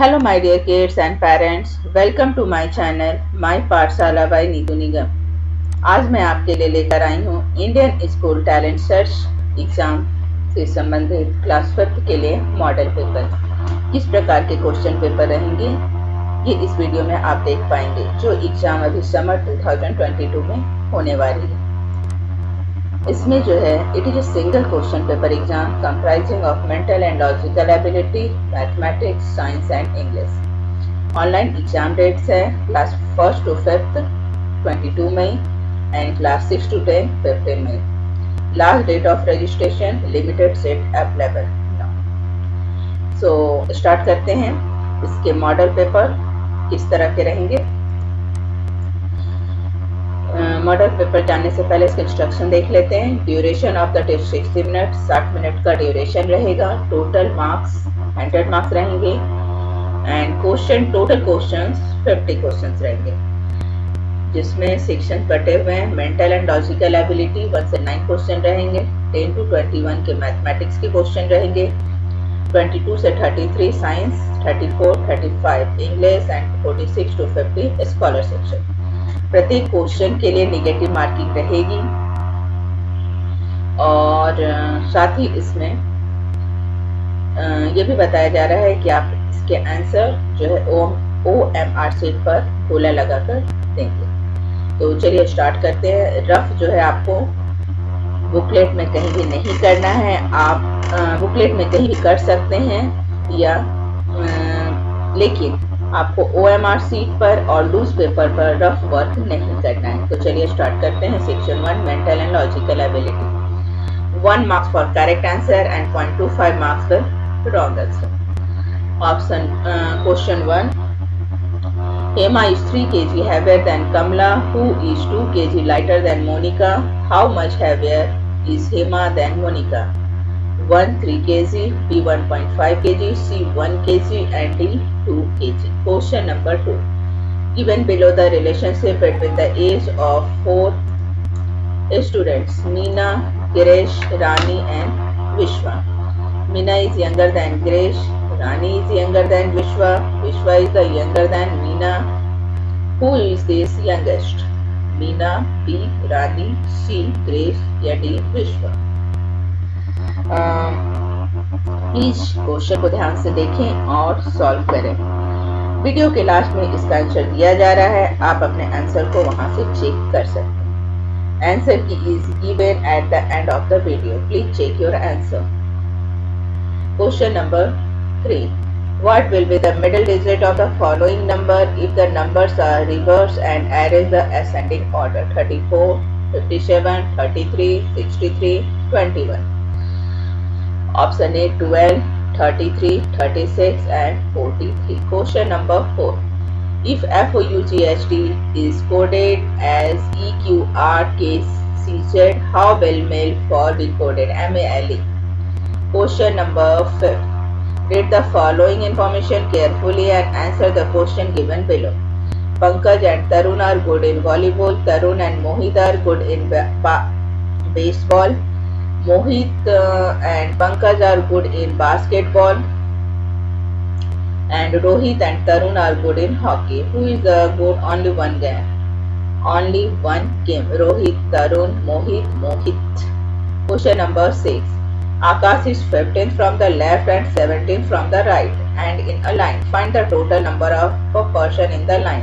Hello my dear kids and parents, welcome to my channel My Parshala by Neetu Nigam. आज मैं आपके लिए लेकर आई हूँ Indian school talent search exam से संबंधित क्लास 5 के लिए मॉडल पेपर। किस प्रकार के क्वेश्चन पेपर रहेंगे ये इस वीडियो में आप देख पाएंगे, जो एग्जाम अभी समर 2022 में होने वाली है। इसमें जो है it is a single question paper exam comprising of mental and logical ability, mathematics, science and English. Online exam dates है क्लास 1 टू 5 22 मई एंड क्लास 6 टू 10 15 मई। Last date of registration, limited seat available now. So start करते हैं। इसके model paper किस तरह के रहेंगे, मॉडल पेपर जानने से पहले इसके इंस्ट्रक्शन देख लेते हैं। Duration of the test 60 minute, 60 minute का ड्यूरेशन रहेगा। टोटल मार्क्स 100 मार्क्स रहेंगे and question total questions 50 questions रहेंगे, जिसमें सेक्शन बटे हुए हैं। मेंटल एंड लॉजिकल एबिलिटी 1 से 9 क्वेश्चन रहेंगे, 10 to 21 के मैथमेटिक्स के क्वेश्चन रहेंगे, 22 से 33 science, 34, 35 English and 46 to 50 scholar section. प्रत्येक क्वेश्चन के लिए नेगेटिव मार्किंग रहेगी और साथ ही इसमें यह भी बताया जा रहा है कि आप इसके आंसर जो है OMR शीट पर गोला लगाकर देंगे। तो चलिए स्टार्ट करते हैं। रफ जो है आपको बुकलेट में कहीं भी नहीं करना है, आप बुकलेट में कहीं भी कर सकते हैं या लेकिन आपको OMR शीट पर और लूज पेपर पर रफ वर्क नहीं करना है। तो चलिए स्टार्ट करते हैं। Section 1 mental and logical ability, 1 marks for correct answer and 0.25 marks for wrong answer. Option question 1, Emma is 3 kg heavier than Kamala, who is 2 kg lighter than Monica. How much heavier is Emma than Monica? 1 3 kg, B 1.5 kg, C 1 kg and D 2 kg. Question number 2. Given below the relationship between the age of 4 students, Meena, Girish, Rani and Vishwa. Meena is younger than Girish, Rani is younger than Vishwa, Vishwa is the younger than Meena. Who is this youngest? Meena, B, Rani, C, Grace, या D, Vishwa. इस question को ध्यान से देखें और solve करें। Video के last में इसका आंसर दिया जा रहा है, आप अपने आंसर को वहां से चेक कर सकते हैं। आंसर की is given at the end of the video, please check your answer. Question number 3. What will be the middle digit of the following number if the numbers are reversed and arranged the ascending order? 34, 57, 33, 63, 21. Option A 12, 33, 36 and 43. Question number 4. If FOUGHT is coded as EQRKCZ, how will male fall be coded? MALE. Question number 5. Read the following information carefully and answer the question given below. Pankaj and Tarun are good in volleyball. Tarun and Mohit are good in baseball. Mohit and Pankaj are good in basketball. And Rohit and Tarun are good in hockey. Who is good only one game? Only one game. Rohit, Tarun, Mohit. Question number 6. Akash is 15 from the left and 17 from the right and in a line. Find the total number of person in the line.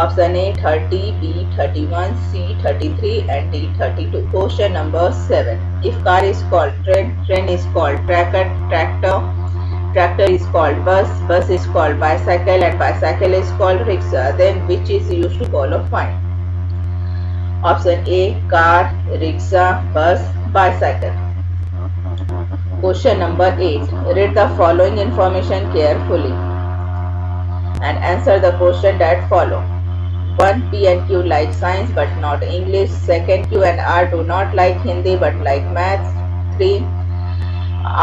Option A 30, B 31, C 33 and D 32. Question number 7. If car is called train, train is called tractor, tractor is called bus, bus is called bicycle and bicycle is called rickshaw, then which is used to follow? Find. Option A car, rickshaw, bus, bicycle. Question number 8. Read the following information carefully and answer the question that follow. 1. P and Q like science but not English. 2. Q and R do not like Hindi but like maths. 3.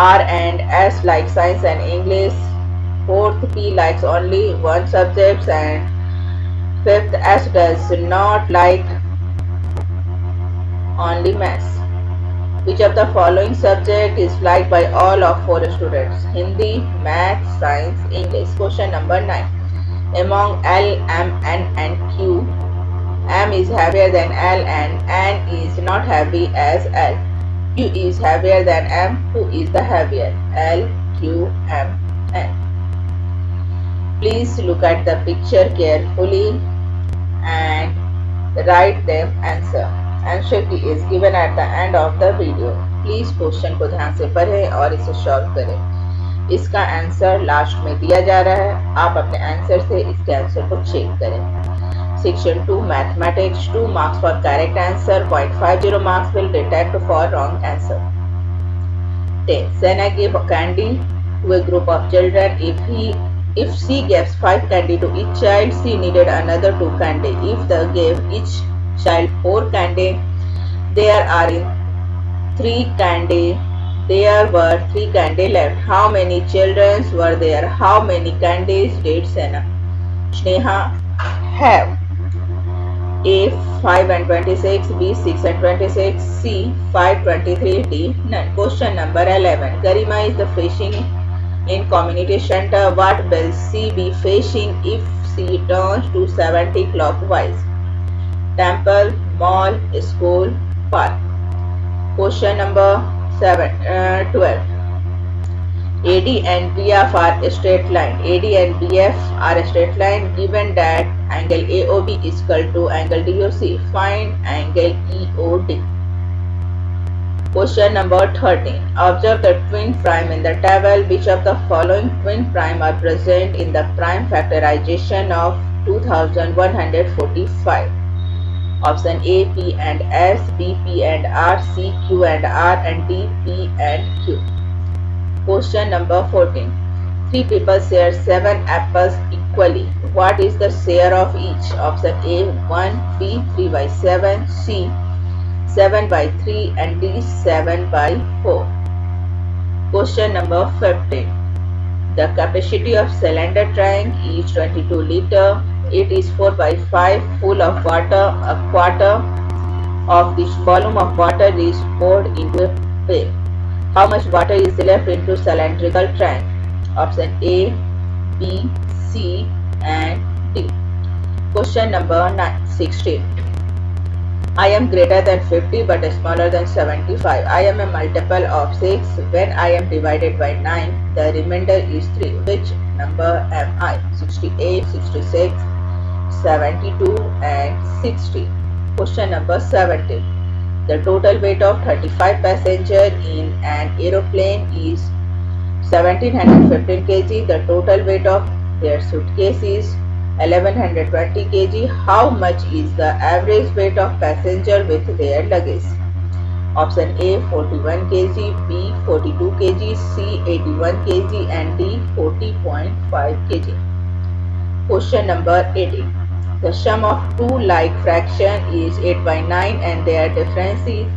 R and S like science and English. 4. P likes only one subject and 5. S does not like only maths. Which of the following subject is liked by all of 4 students? Hindi, Math, Science, English. Question number 9. Among L, M, N and Q, M is heavier than L and N is not heavy as L. Q is heavier than M. Who is the heavier? L, Q, M, N. Please look at the picture carefully and write them answer. Answer की is given at the end of the video. Please question को ध्यान से पढ़ें और इसे solve करें. इसका answer last में दिया जा रहा है. आप अपने आंसर से इसके आंसर को चेक करें. Section 2 mathematics. 2 marks for correct answer. 0.50 marks will detect for wrong answer. 10. Zena gave a candy to a group of children. If she gives 5 candy to each child, she needed another 2 candy. If they gave each child 4 candy, there were three candy left. How many children were there? How many candies did Sneha have? A. 5 and 26. B. 6 and 26. C. 5, 23. D. None. Question number 11. Karima is the fishing in community center. What will she be fishing if she turns to 70 clockwise? Temple, mall, school, park. Question number 12. AD and BF are a straight line. AD and BF are a straight line. Given that angle AOB is equal to angle DOC, find angle EOD. Question number 13. Observe the twin prime in the table. Which of the following twin prime are present in the prime factorization of 2145? Option A, P and S, B, P and R, C, Q and R, and D, P and Q. Question number 14. 3 people share 7 apples equally. What is the share of each? Option A, 1, B, 3 by 7, C, 7 by 3, and D, 7 by 4. Question number 15. The capacity of cylinder tank is 22 liter. It is 4/5 full of water. A quarter of this volume of water is poured into a pail. How much water is left into cylindrical tank? Option A, B, C, and D. Question number 16. I am greater than 50 but smaller than 75. I am a multiple of 6. When I am divided by 9, the remainder is 3. Which number am I? 68, 66. 72 and 60. Question number 17. The total weight of 35 passengers in an aeroplane is 1715 kg. The total weight of their suitcase is 1120 kg. How much is the average weight of passenger with their luggage? Option A, 41 kg, B, 42 kg, C, 81 kg, and D, 40.5 kg. Question number 18. The sum of 2 like fraction is 8 by 9 and their difference is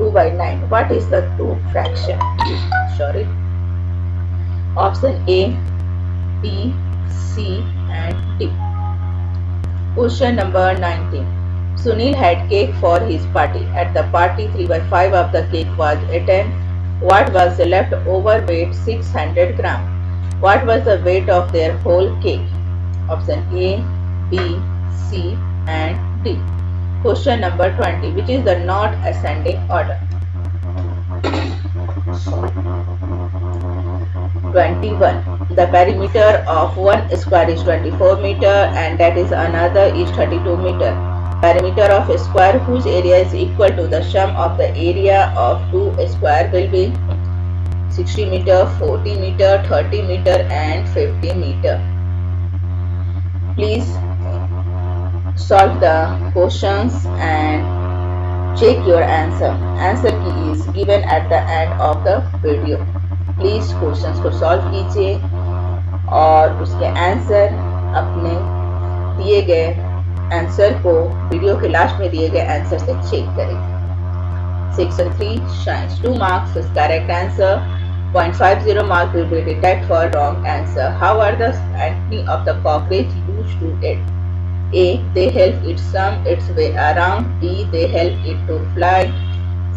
2 by 9. What is the 2 fraction? Option A, B, C, and D. Question number 19. Sunil had cake for his party. At the party, 3/5 of the cake was eaten. What was left over? Weight 600 grams. What was the weight of their whole cake? Option A, B, C, and D. Question number 20. Which is the not ascending order? 21. The perimeter of one square is 24 meter and that is another is 32 meter. Perimeter of a square whose area is equal to the sum of the area of 2 square will be 60 meter, 40 meter, 30 meter, and 50 meter. Please solve the questions and check your answer. Answer key is given at the end of the video. Please questions को solve कीजिए और उसके answer अपने दिए गए answer को video के last में दिए गए आंसर से चेक करें. Section 3 science. 2 marks is correct answer. 0.50 mark will be deducted for wrong answer. How are the antennae of the cockroach used to it? A. They help it swim its way around. B. They help it to fly.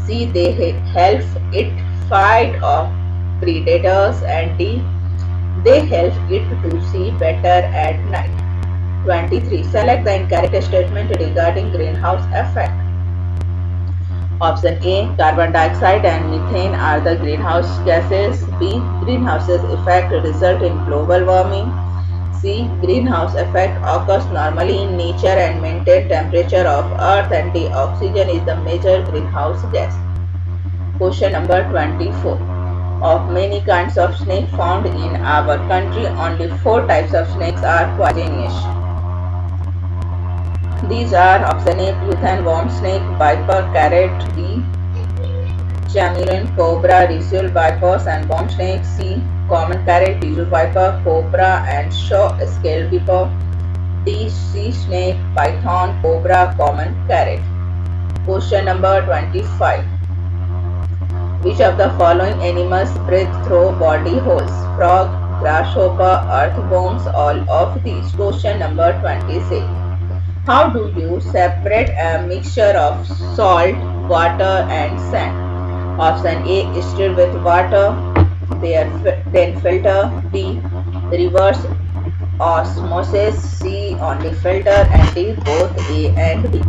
See, they help it fight off predators, and D, they help it to see better at night. 23. Select the incorrect statement regarding greenhouse effect. Option A, carbon dioxide and methane are the greenhouse gases. B, greenhouse effect result in global warming. C, greenhouse effect occurs normally in nature and maintain temperature of earth. And D, oxygen is the major greenhouse gas. Question number 24. Of many kinds of snake found in our country, only 4 types of snakes are poisonous. These are option A, python, worm snake, viper, carrot. B, chameleon, cobra, rhesus, vipers and worm snake. C, common carrot, rhesus viper, cobra and shaw scale viper. D, sea snake, python, cobra, common carrot. Question number 25. Which of the following animals breathe through body holes? Frog, grasshopper, earthworms, all of these. Question number 26. How do you separate a mixture of salt, water and sand? Option A, stir with water, then filter. B, reverse osmosis. C, only filter. And D, both A and B.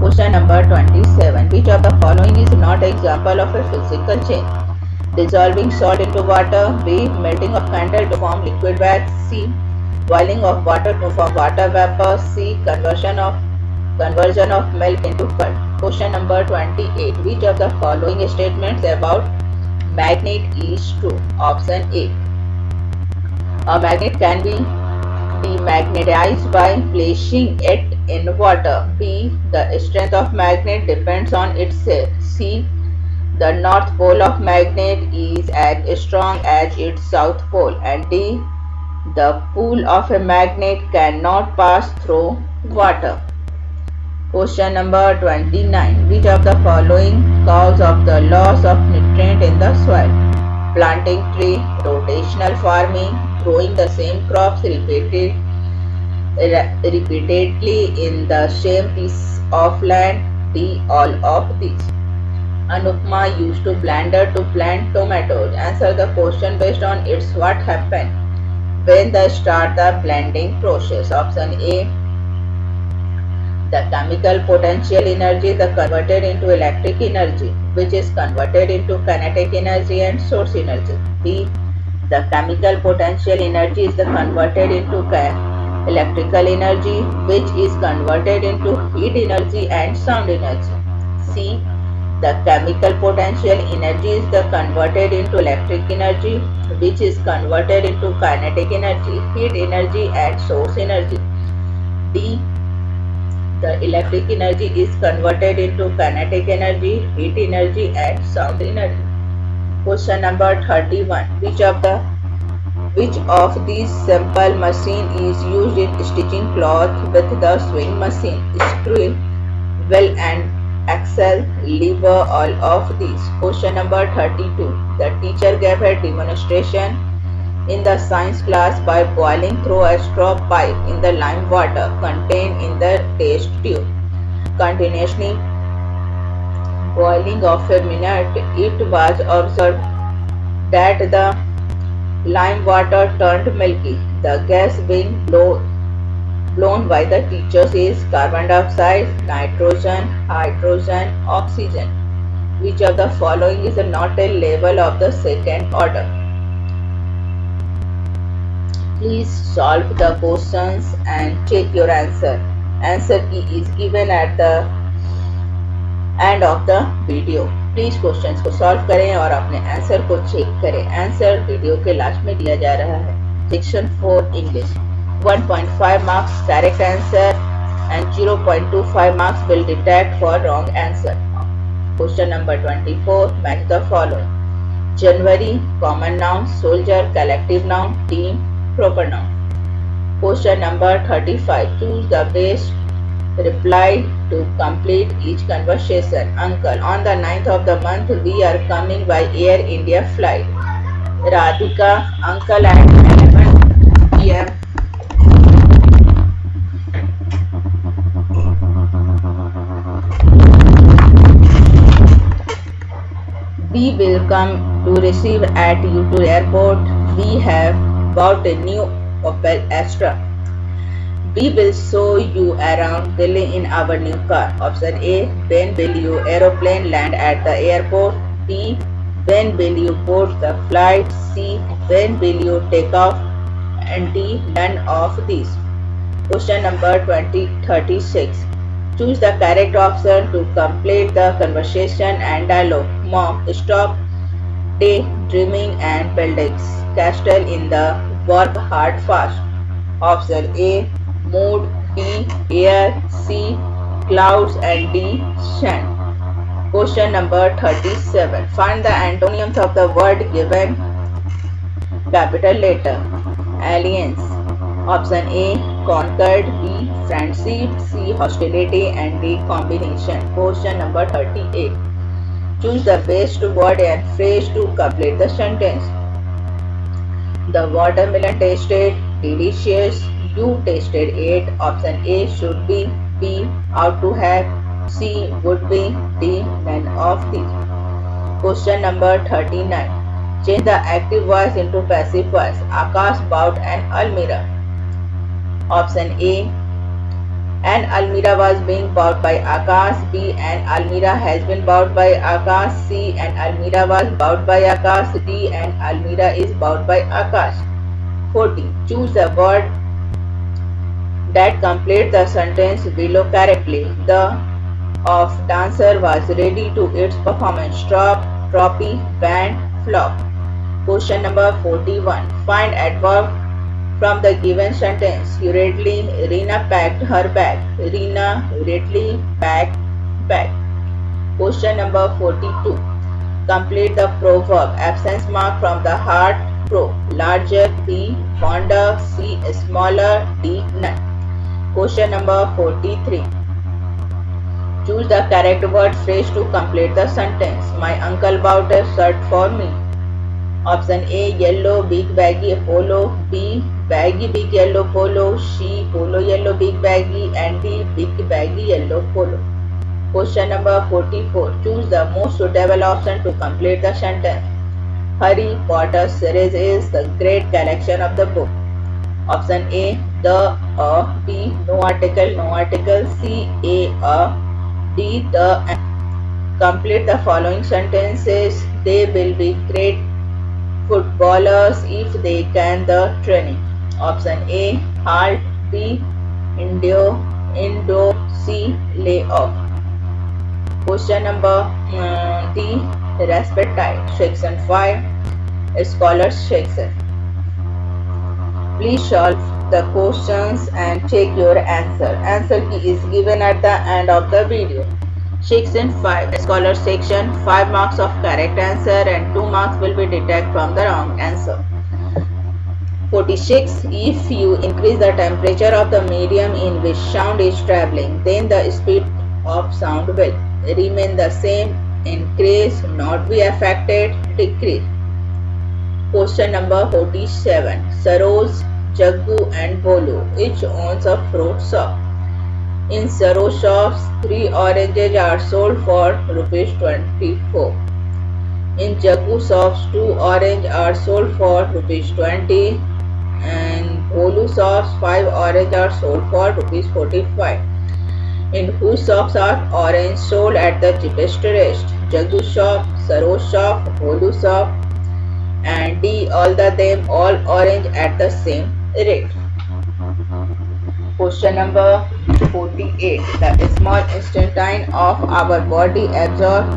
Question number 27. Which of the following is not an example of a physical change? Dissolving salt into water. B, melting of candle to form liquid wax. C, boiling of water to form water vapor. C, conversion of milk into curd. Question number 28. Which of the following statements about magnet is true? Option A, a magnet can be demagnetized by placing it in water. B, the strength of magnet depends on itself. C, the north pole of magnet is as strong as its south pole. And D, the pull of a magnet cannot pass through water. Question number 29. Which of the following cause of the loss of nutrient in the soil? Planting tree, rotational farming, growing the same crops repeatedly in the same piece of land. D, all of these. Anupma used to blender to plant tomatoes. Answer the question based on its what happened when they start the blending process. Option A, the chemical potential energy is converted into electric energy, which is converted into kinetic energy and source energy. B, the chemical potential energy is converted into electrical energy, which is converted into heat energy and sound energy. C, the chemical potential energy is converted into electric energy, which is converted into kinetic energy, heat energy and source energy. D, the electric energy is converted into kinetic energy, heat energy and sound energy. Question number 31. Which of these simple machine is used in stitching cloth with the sewing machine? Screw, wheel and axle, lever, all of these. Question number 32. The teacher gave a demonstration in the science class by boiling through a straw pipe in the lime water contained in the test tube. Continuously boiling of a minute, it was observed that the lime water turned milky. The gas being blown by the teacher is carbon dioxide, nitrogen, hydrogen, oxygen. Which of the following is not a level of the second order? Please solve the questions and check your answer. Answer key is given at the end of the video. Please questions को solve करें और अपने answer को check करें. Answer video के last में दिया जा रहा है. Section 4 English. 1.5 marks correct answer and 0.25 marks will deduct for wrong answer. Question number 24. Match the following. January, common noun. Soldier, collective noun. Team, proper noun. Question number 35. Choose the best reply to complete each conversation. Uncle, on the 9th of the month we are coming by Air India flight. Radhika, uncle at 11 p.m. We will come to receive at Udaipur Airport. We have bought a new Opel Astra. We will show you around Delhi in our new car. Option A. When will your aeroplane land at the airport? B. When will you board the flight? C. When will you take off? And D. None of these. Question number 36. Choose the correct option to complete the conversation and dialogue. Mom, stop daydreaming and build a castle in the work hard fast. Option A. Mood, B. Air, C. Clouds, and D. Sand. Question number 37. Find the antonyms of the word given capital letter. Alliance. Option A. Conquered, B. Friendship, C. Hostility, and D. Combination. Question number 38. Choose the best word and phrase to complete the sentence. The watermelon tasted delicious. You tasted it. Option A. Should be, B. Ought to have, C. Would be, D. None of these. Question number 39. Change the active voice into passive voice. Akash bought an almirah. Option A. An almirah was being bought by Akash. B. An almirah has been bought by Akash. C. An almirah was bought by Akash. D. An almirah is bought by Akash. 40. Choose a word that complete the sentence below correctly. The of dancer was ready to its performance. Drop, droppy, band, flop. Question number 41. Find adverb from the given sentence. Hurriedly, Reena packed her bag. Reena hurriedly packed bag. Question number 42. Complete the proverb. Absence mark from the heart. Pro. Larger, B. Fonder, C. Smaller, D. None. Question number 43. Choose the correct word phrase to complete the sentence. My uncle bought a shirt for me. Option A. Yellow, big, baggy, polo. B. Baggy, big, yellow, polo. C. Polo, yellow, big, baggy. And D. Big, baggy, yellow, polo. Question number 44. Choose the most suitable option to complete the sentence. Harry Potter series is the great collection of the book. Option A. The, a, B. No article, no article. C. A, D. The, and. Complete the following sentences. They will be great footballers if they can the training. Option A. Halt, B. Indo, C. Lay off. Question number D. Respect time. Section 5. Scholars section. Please solve the questions and check your answer. Answer key is given at the end of the video. Section 5. Scholar section. 5 marks of correct answer and 2 marks will be deducted from the wrong answer. 46. If you increase the temperature of the medium in which sound is traveling, then the speed of sound will remain the same, increase, not be affected, decrease. Question number 47. Saros, Jaggu, and Bolu each owns a fruit shop. In Saro shops, 3 oranges are sold for ₹24. In Jaggu shops, 2 oranges are sold for ₹20, and Bolu shops, 5 oranges are sold for ₹45. In whose shops are orange sold at the cheapest rate? Jaggu shop, Saro shop, Bolu shop, and D. All orange at the same rate. Question number 48. The small intestine of our body absorbs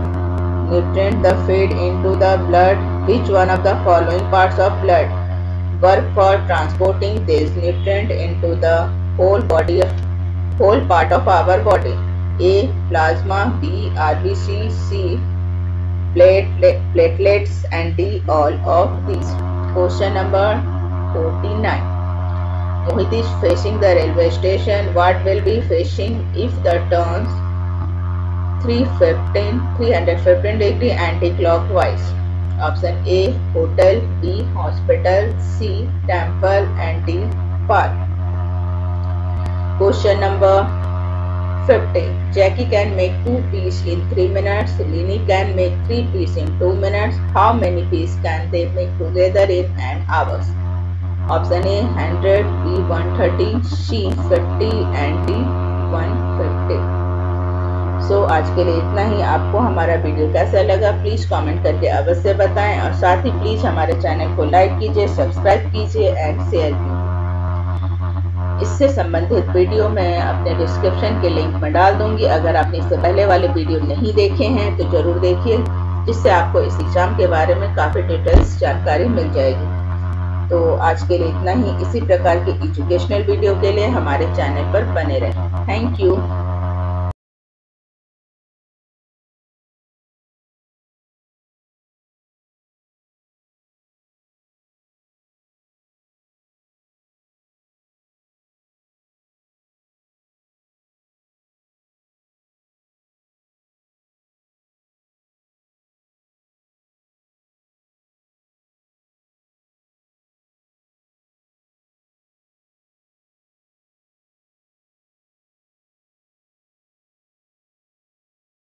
nutrients that feed into the blood. Which one of the following parts of blood work for transporting these nutrients into the whole part of our body? A. Plasma, B. RBC, C. platelets, and D. all of these. Question number 49. Mohit is facing the railway station. What will be facing if the turns 315 degree anti-clockwise? Option A. Hotel, B. Hospital, C. Temple, and D. Park. Question number 50. Jackie can make 2 pieces in 3 minutes. Lini can make 3 pieces in 2 minutes. How many pieces can they make together in an hour? Option A 100, B 130, C 50 and D 150. सो आज के लिए इतना ही। आपको हमारा video कैसा लगा please comment करके अवश्य बताएं और साथ ही प्लीज़ हमारे चैनल को लाइक कीजिए, सब्सक्राइब कीजिए एंड शेयर कीजिए। इससे संबंधित वीडियो मैं अपने डिस्क्रिप्शन के लिंक में डाल दूंगी। अगर आपने इससे पहले वाले वीडियो नहीं देखे हैं तो ज़रूर देखिए, जिससे आपको इस एग्ज़ाम के बारे में काफ़ी डिटेल्स जानकारी मिल जाएगी। तो आज के लिए इतना ही। इसी प्रकार के एजुकेशनल वीडियो के लिए हमारे चैनल पर बने रहें। Thank you.